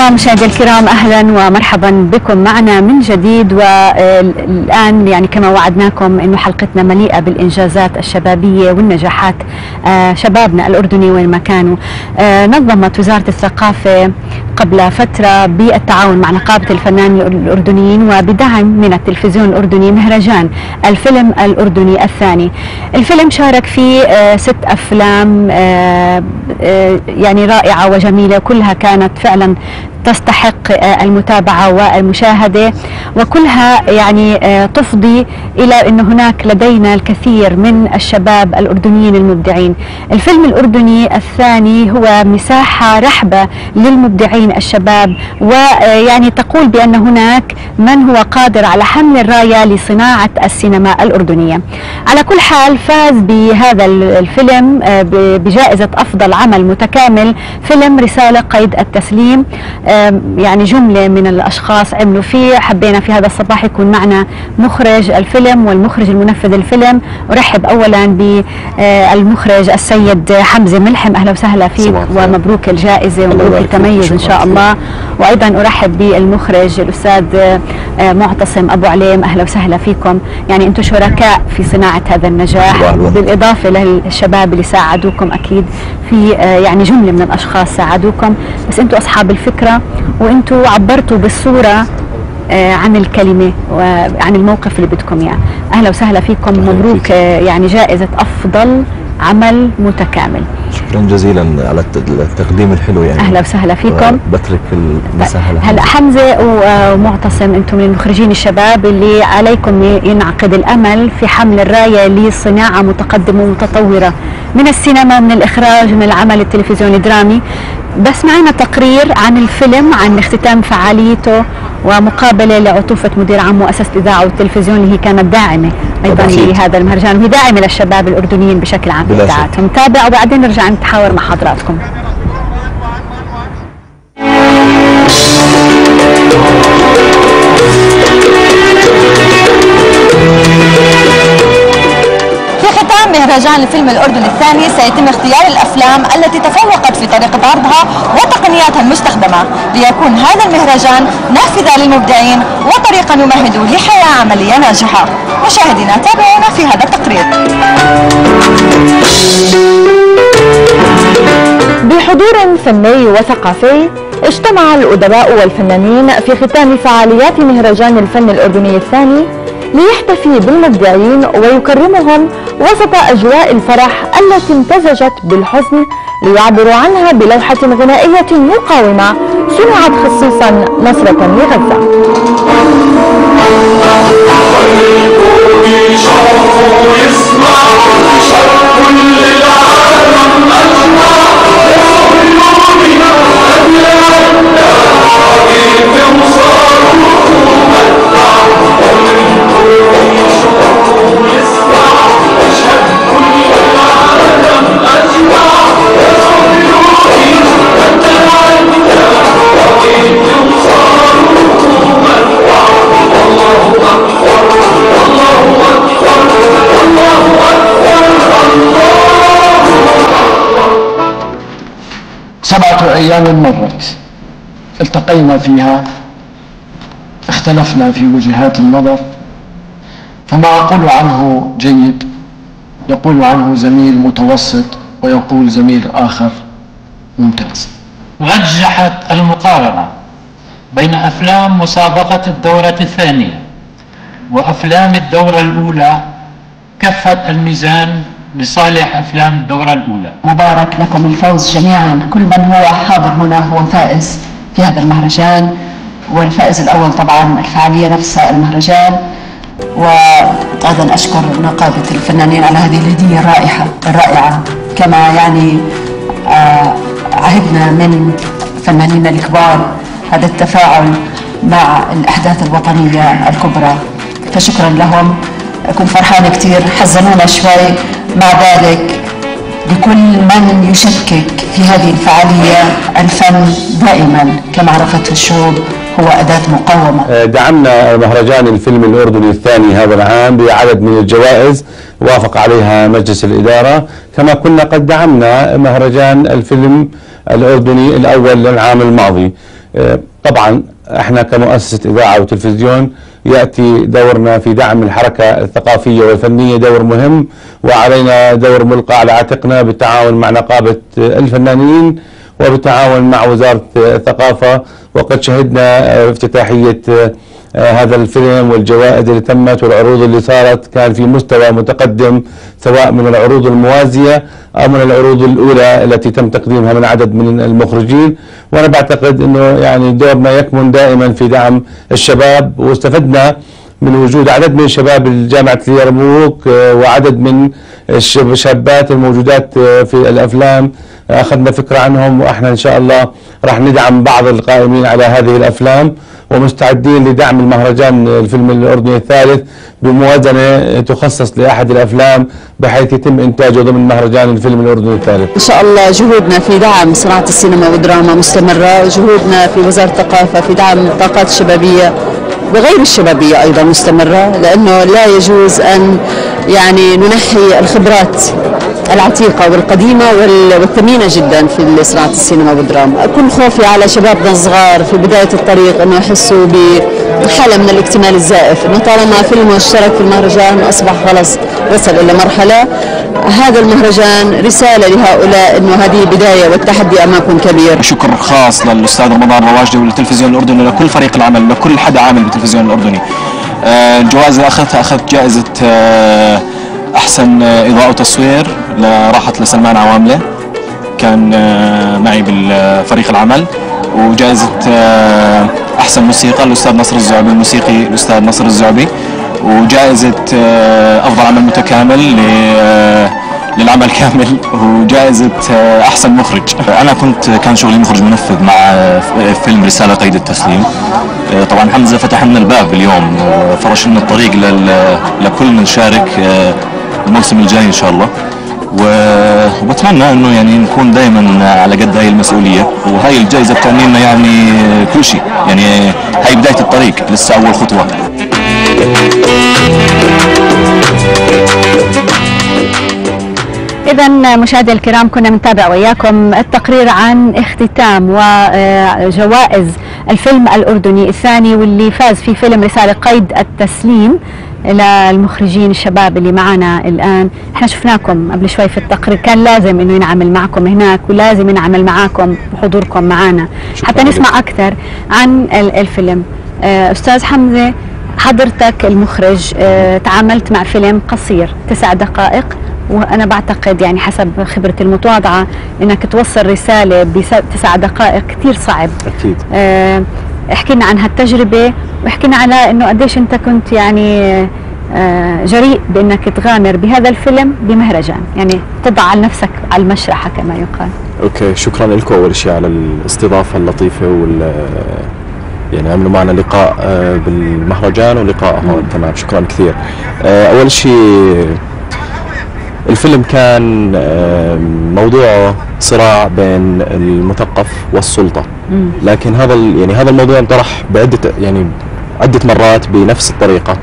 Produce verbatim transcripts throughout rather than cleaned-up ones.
الله مشاهدي الكرام، اهلا ومرحبا بكم معنا من جديد. والان يعني كما وعدناكم انه حلقتنا مليئه بالانجازات الشبابيه والنجاحات شبابنا الاردني وين ما كانوا. نظمت وزاره الثقافه قبل فتره بالتعاون مع نقابه الفنانين الاردنيين وبدعم من التلفزيون الاردني مهرجان الفيلم الاردني الثاني. الفيلم شارك فيه ست افلام يعني رائعه وجميله، كلها كانت فعلا تستحق المتابعة والمشاهدة، وكلها يعني تفضي إلى أن هناك لدينا الكثير من الشباب الأردنيين المبدعين. الفيلم الأردني الثاني هو مساحة رحبة للمبدعين الشباب، ويعني تقول بأن هناك من هو قادر على حمل الراية لصناعة السينما الأردنية. على كل حال فاز بهذا الفيلم بجائزة أفضل عمل متكامل فيلم رسالة قيد التسليم. يعني جملة من الأشخاص عملوا فيه، حبينا في هذا الصباح يكون معنا مخرج الفيلم والمخرج المنفذ الفيلم. أرحب أولا بالمخرج السيد حمزة ملحم، أهلا وسهلا فيك ومبروك الجائزة ومبروك التميز إن شاء الله. وأيضا أرحب بالمخرج الأستاذ معتصم أبو عليم، أهلا وسهلا فيكم. يعني أنتم شركاء في صناعة هذا النجاح بالإضافة للشباب اللي ساعدوكم أكيد في يعني جملة من الأشخاص ساعدوكم، بس أنتم أصحاب الفكرة وانتوا عبرتوا بالصورة عن الكلمة وعن الموقف اللي بدكم يعني. أهلا وسهلا فيكم، مبروك يعني جائزة أفضل عمل متكامل. شكرا جزيلا على التقديم الحلو يعني. أهلا وسهلا فيكم. بترك المساحة لحمزة. هلا حمزة ومعتصم، أنتم من المخرجين الشباب اللي عليكم ينعقد الأمل في حمل الراية لصناعة متقدمة ومتطورة من السينما، من الإخراج، من العمل التلفزيوني الدرامي. بس معنا تقرير عن الفيلم، عن اختتام فعاليته ومقابله لعطوفه مدير عام مؤسسه الاذاعه والتلفزيون اللي هي كانت داعمه ايضا لهذا المهرجان، وهي داعمه للشباب الاردنيين بشكل عام في اذاعتهم. تابع وبعدين نرجع نتحاور مع حضراتكم. مهرجان الفيلم الأردني الثاني سيتم اختيار الأفلام التي تفوقت في طريقة عرضها وتقنياتها المستخدمة، ليكون هذا المهرجان نافذة للمبدعين وطريقا يمهد لحياة عملية ناجحة. مشاهدينا تابعونا في هذا التقرير. بحضور فني وثقافي اجتمع الأدباء والفنانين في ختام فعاليات مهرجان الفن الأردني الثاني ليحتفي بالمبدعين ويكرمهم وسط أجواء الفرح التي امتزجت بالحزن، ليعبروا عنها بلوحة غنائية مقاومة صنعت خصيصا نصرة لغزة. سبعة أيام مرت التقينا فيها، اختلفنا في وجهات النظر، فما أقول عنه جيد يقول عنه زميل متوسط ويقول زميل آخر ممتاز. رجحت المقارنة بين أفلام مسابقة الدورة الثانية وأفلام الدورة الأولى كفت الميزان لصالح أفلام الدورة الأولى. مبارك لكم الفوز جميعا، كل من هو حاضر هنا هو فائز في هذا المهرجان، والفائز الأول طبعا الفعالية نفسها المهرجان. وأيضا أشكر نقابة الفنانين على هذه الهدية الرائعة الرائعة كما يعني عهدنا من فنانين الكبار هذا التفاعل مع الأحداث الوطنية الكبرى، فشكرا لهم. كنت فرحانة كثير، حزنونا شوي، مع ذلك لكل من يشكك في هذه الفعالية الفن دائما كما عرفته الشعوب هو أداة مقاومة. دعمنا مهرجان الفيلم الأردني الثاني هذا العام بعدد من الجوائز وافق عليها مجلس الإدارة، كما كنا قد دعمنا مهرجان الفيلم الأردني الأول للعام الماضي. طبعا احنا كمؤسسة إذاعة وتلفزيون يأتي دورنا في دعم الحركة الثقافية والفنية دور مهم، وعلينا دور ملقى على عاتقنا بالتعاون مع نقابة الفنانين وبالتعاون مع وزارة الثقافة. وقد شهدنا افتتاحية هذا الفيلم والجوائز اللي تمت والعروض اللي صارت، كان في مستوى متقدم سواء من العروض الموازية أو من العروض الأولى التي تم تقديمها من عدد من المخرجين. وأنا بعتقد أنه يعني دورنا يكمن دائما في دعم الشباب، واستفدنا من وجود عدد من شباب جامعة اليرموك وعدد من الشابات الموجودات في الأفلام، أخذنا فكرة عنهم، وإحنا إن شاء الله راح ندعم بعض القائمين على هذه الأفلام، ومستعدين لدعم المهرجان الفيلم الأردني الثالث بموازنة تخصص لأحد الأفلام بحيث يتم إنتاجه ضمن مهرجان الفيلم الأردني الثالث. إن شاء الله جهودنا في دعم صناعة السينما والدراما مستمرة، جهودنا في وزارة الثقافة في دعم الطاقات الشبابية وغير الشبابية أيضا مستمرة، لأنه لا يجوز أن يعني ننحي الخبرات العتيقة والقديمة والثمينة جدا في صناعة السينما والدراما. كل خوفي على شبابنا الصغار في بداية الطريق أنه يحسوا بحالة من الاكتمال الزائف، أنه طالما فيلمه اشترك في المهرجان أصبح خلص وصل إلى مرحلة. هذا المهرجان رسالة لهؤلاء أنه هذه بداية والتحدي أمامكم كبير. شكر خاص للأستاذ رمضان الراجدي وللتلفزيون الأردني ولكل فريق العمل ولكل حدا عامل بالتلفزيون الأردني. الجوائز اللي أخذتها، أخذت جائزة أحسن إضاءة وتصوير راحت لسلمان عواملة، كان معي بالفريق العمل، وجائزة أحسن موسيقى الأستاذ نصر الزعبي، الموسيقي الأستاذ نصر الزعبي، وجائزة أفضل عمل متكامل للعمل كامل، وجائزة أحسن مخرج. أنا كنت كان شغلي مخرج منفذ مع فيلم رسالة قيد التسليم. طبعا حمزة فتح لنا الباب اليوم، فرش لنا الطريق لكل من شارك الموسم الجاي إن شاء الله، وبتمنى إنه يعني نكون دائما على قد هاي المسؤولية، وهاي الجائزة بتعني لنا يعني كل شيء، يعني هاي بداية الطريق لسه أول خطوة. إذا مشاهدي الكرام، كنا بنتابع وياكم التقرير عن اختتام وجوائز الفيلم الأردني الثاني، واللي فاز في فيلم رسالة قيد التسليم للمخرجين الشباب اللي معنا الآن. احنا شفناكم قبل شوي في التقرير، كان لازم انه ينعمل معكم هناك، ولازم ينعمل معاكم وحضوركم معنا حتى نسمع أكثر عن الفيلم. أستاذ حمزة، حضرتك المخرج تعاملت مع فيلم قصير تسع دقائق، وأنا بعتقد يعني حسب خبرتي المتواضعة إنك توصل رسالة بتسع دقائق كثير صعب. أكيد. اه احكي لنا عن هالتجربة، واحكي لنا على إنه قديش أنت كنت يعني اه جريء بإنك تغامر بهذا الفيلم بمهرجان، يعني تضع على نفسك على المشرحة كما يقال. أوكي، شكرا لكم أول شيء على الاستضافة اللطيفة، وال يعني عملوا معنا لقاء بالمهرجان ولقاء هون. تمام، شكرا كثير. أول شيء الفيلم كان موضوعه صراع بين المثقف والسلطة، لكن هذا يعني هذا الموضوع انطرح بعدة يعني عدة مرات بنفس الطريقة،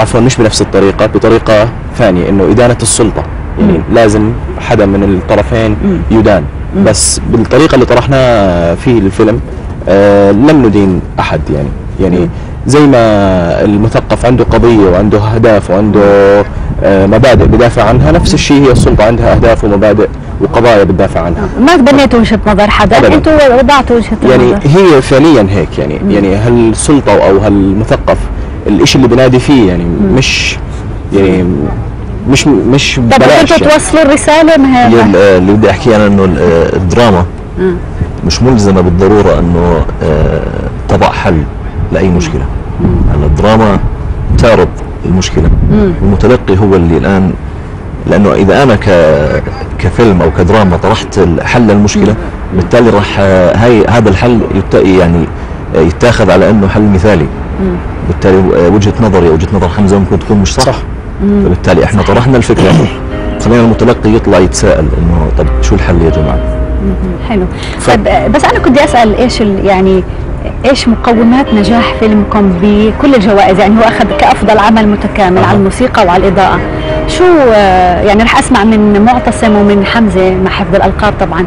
عفوا مش بنفس الطريقة، بطريقة ثانية، إنه إدانة السلطة، يعني لازم حدا من الطرفين يدان، بس بالطريقة اللي طرحناها في الفيلم آه لم ندين أحد، يعني يعني زي ما المثقف عنده قضية وعنده أهداف وعنده آه مبادئ بدافع عنها، نفس الشيء هي السلطة عندها أهداف ومبادئ وقضايا بدافع عنها. ما تبنيتوا وجهة نظر حدا، أنتوا وضعتوا وجهة نظر. يعني هي فعليا هيك، يعني مم. يعني هالسلطة أو هالمثقف الإشي اللي بنادي فيه يعني مم. مش يعني مش مش بلاش. طب أنتوا يعني توصلوا الرسالة ما هي اللي بدي أحكي أنا، إنه الدراما مم. مش ملزمة بالضرورة انه تضع حل لأي مشكلة. يعني الدراما تعرض المشكلة، المتلقي هو اللي الآن، لأنه إذا أنا كفيلم أو كدراما طرحت حل للمشكلة، بالتالي راح هاي هذا الحل يعني يتاخذ على أنه حل مثالي، بالتالي وجهة نظري وجهة نظر حمزة ممكن تكون مش صح. فبالتالي إحنا طرحنا الفكرة، خلينا المتلقي يطلع يتساءل إنه طب شو الحل يا جماعة. حلو. طيب بس انا كنت اسال ايش يعني ايش مقومات نجاح فيلمكم بكل الجوائز؟ يعني هو اخذ كافضل عمل متكامل أه. على الموسيقى وعلى الاضاءه، شو يعني رح اسمع من معتصم ومن حمزة مع حفظ الألقاب طبعا،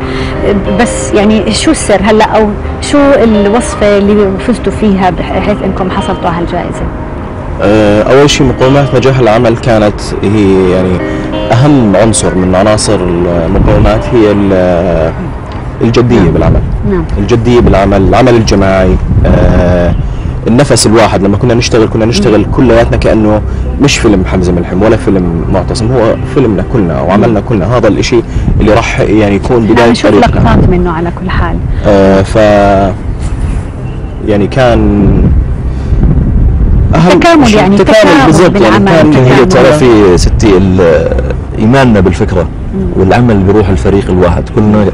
بس يعني شو السر هلا او شو الوصفة اللي فزتوا فيها بحيث انكم حصلتوا على هالجائزة؟ اول شيء مقومات نجاح العمل كانت هي يعني اهم عنصر من عناصر المقومات هي الجدية بالعمل. نعم. الجدية بالعمل، العمل الجماعي، آه النفس الواحد. لما كنا نشتغل كنا نشتغل كلياتنا كأنه مش فيلم حمزة ملحم ولا فيلم معتصم، هو فيلمنا كلنا او عملنا كلنا. هذا الاشي اللي راح يعني يكون بداية طريقنا. نشوف لقطات منه على كل حال. آه ف يعني كان اهم تكامل، يعني تكامل بالضبط. يعني كان هي تعرفي ستي ايماننا بالفكرة والعمل بروح الفريق الواحد، كلنا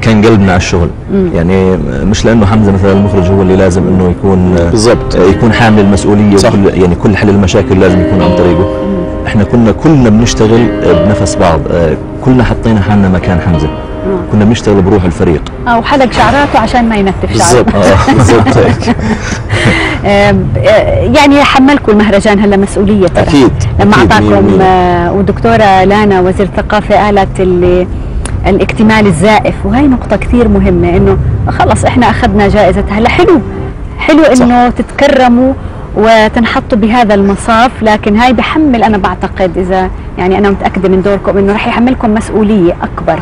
كان قلبنا على الشغل. مم. يعني مش لانه حمزه مثلا المخرج هو اللي لازم انه يكون بالضبط يكون حامل المسؤوليه، وكل يعني كل حل المشاكل لازم يكون عن طريقه. مم. احنا كنا كلنا بنشتغل بنفس بعض، كلنا حطينا حالنا مكان حمزه. مم. كنا بنشتغل بروح الفريق. اه وحلق شعراته عشان ما ينتف شعره بالضبط. يعني حملكم المهرجان هلا مسؤوليه ترى. اكيد لما اعطاكم، والدكتوره لانا وزير الثقافه قالت اللي الاكتمال الزائف، وهي نقطة كثير مهمة، انه خلص احنا اخذنا جائزة هلا، حلو حلو انه تتكرموا وتنحطوا بهذا المصاف، لكن هاي بحمل، انا بعتقد اذا يعني انا متأكدة من دوركم انه راح يحملكم مسؤولية اكبر.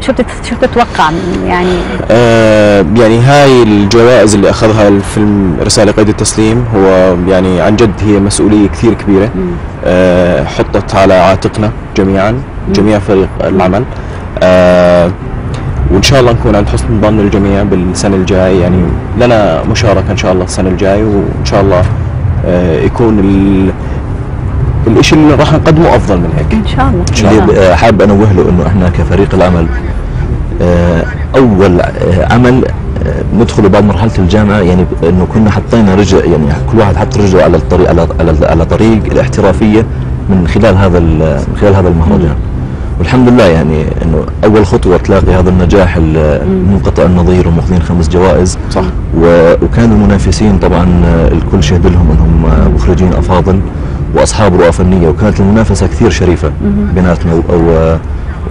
شو شو بتتوقع يعني؟ آه يعني هاي الجوائز اللي اخذها الفيلم رسالة قيد التسليم هو يعني عن جد هي مسؤولية كثير كبيرة، آه حطت على عاتقنا جميعا، مم. جميع فريق العمل. آه وان شاء الله نكون عند حسن ظن الجميع بالسنه الجايه، يعني لنا مشاركه ان شاء الله السنه الجايه، وان شاء الله آه يكون الشيء اللي راح نقدمه افضل من هيك ان شاء الله. ان شاء الله حابب انوه له انه احنا كفريق العمل آه اول عمل ندخله بعد مرحله الجامعه، يعني انه كنا حطينا رجل، يعني كل واحد حط رجله على الطريق على على طريق الاحترافيه من خلال هذا من خلال هذا المهرجان، والحمد لله يعني انه اول خطوه تلاقي هذا النجاح المنقطع النظير وماخذين خمس جوائز. صح. وكانوا المنافسين طبعا الكل شهد لهم انهم مخرجين افاضل واصحاب رؤى فنيه، وكانت المنافسه كثير شريفه بيناتنا،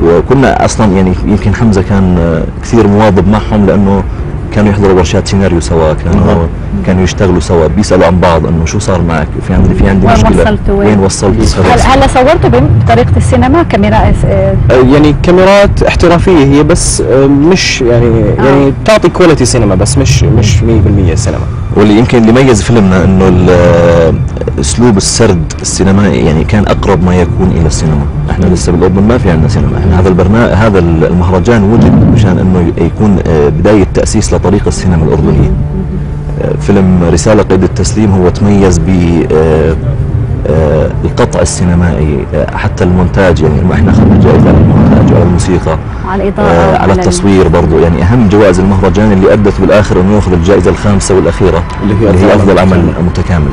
وكنا اصلا يعني يمكن حمزه كان كثير مواظب معهم لانه كانوا يحضروا ورشات سيناريو سوا، كانوا كانوا يشتغلوا سوا، بيسالوا عن بعض انه شو صار معك، في عندي في عندي مشكله، وين وصلت؟ هل هلا صورتوا بطريقه السينما كاميرا اه يعني كاميرات احترافيه هي، بس مش يعني آه. يعني بتعطي كواليتي سينما، بس مش مش مية بالمية سينما. واللي يمكن اللي يميز فيلمنا انه اسلوب السرد السينمائي، يعني كان اقرب ما يكون الى السينما. احنا لسه بالاردن ما في عندنا سينما، احنا هذا البرنامج هذا المهرجان وجد مشان انه يكون بدايه تاسيس لطريق السينما الاردنيه. فيلم رساله قيد التسليم هو تميز بالقطع السينمائي، حتى المونتاج، يعني احنا اخذنا جائزه على المونتاج وعلى الموسيقى وعلى الاضاءه على التصوير برضه، يعني اهم جوائز المهرجان اللي ادت بالاخر انه ياخذ الجائزه الخامسه والاخيره اللي هي, اللي هي افضل عمل متكامل.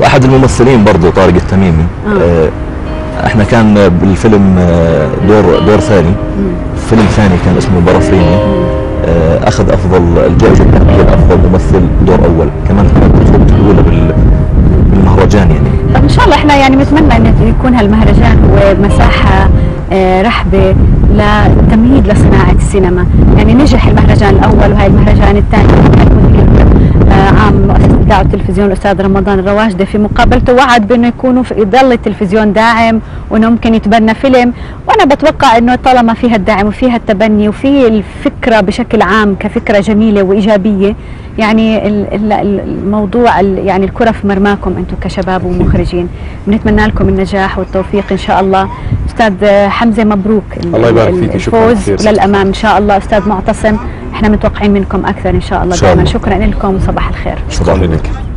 واحد الممثلين برضه طارق التميمي، آه. احنا كان بالفيلم دور دور ثاني، فيلم ثاني كان اسمه برافريني، آه اخذ افضل الجائزه الدوليه، افضل ممثل دور اول، كمان كانت تجربته الاولى بالمهرجان يعني. طب ان شاء الله احنا يعني بنتمنى ان يكون هالمهرجان هو مساحه آه رحبه لتمهيد لصناعه السينما، يعني نجح المهرجان الاول وهي المهرجان الثاني. عام مؤسسة الإذاعة والتلفزيون الأستاذ رمضان الراجدي في مقابلته وعد بأنه يكونوا في يضل التلفزيون داعم وأنه ممكن يتبنى فيلم، وأنا بتوقع أنه طالما فيها الدعم وفيها التبني وفي الفكرة بشكل عام كفكرة جميلة وإيجابية، يعني الموضوع يعني الكرة في مرماكم أنتم كشباب ومخرجين، بنتمنى لكم النجاح والتوفيق إن شاء الله. أستاذ حمزة مبروك الله يبارك فيك، الفوز للأمام إن شاء الله. أستاذ معتصم احنا متوقعين منكم أكثر إن شاء الله دائما، شكرا لكم وصباح الخير. شكرا لك.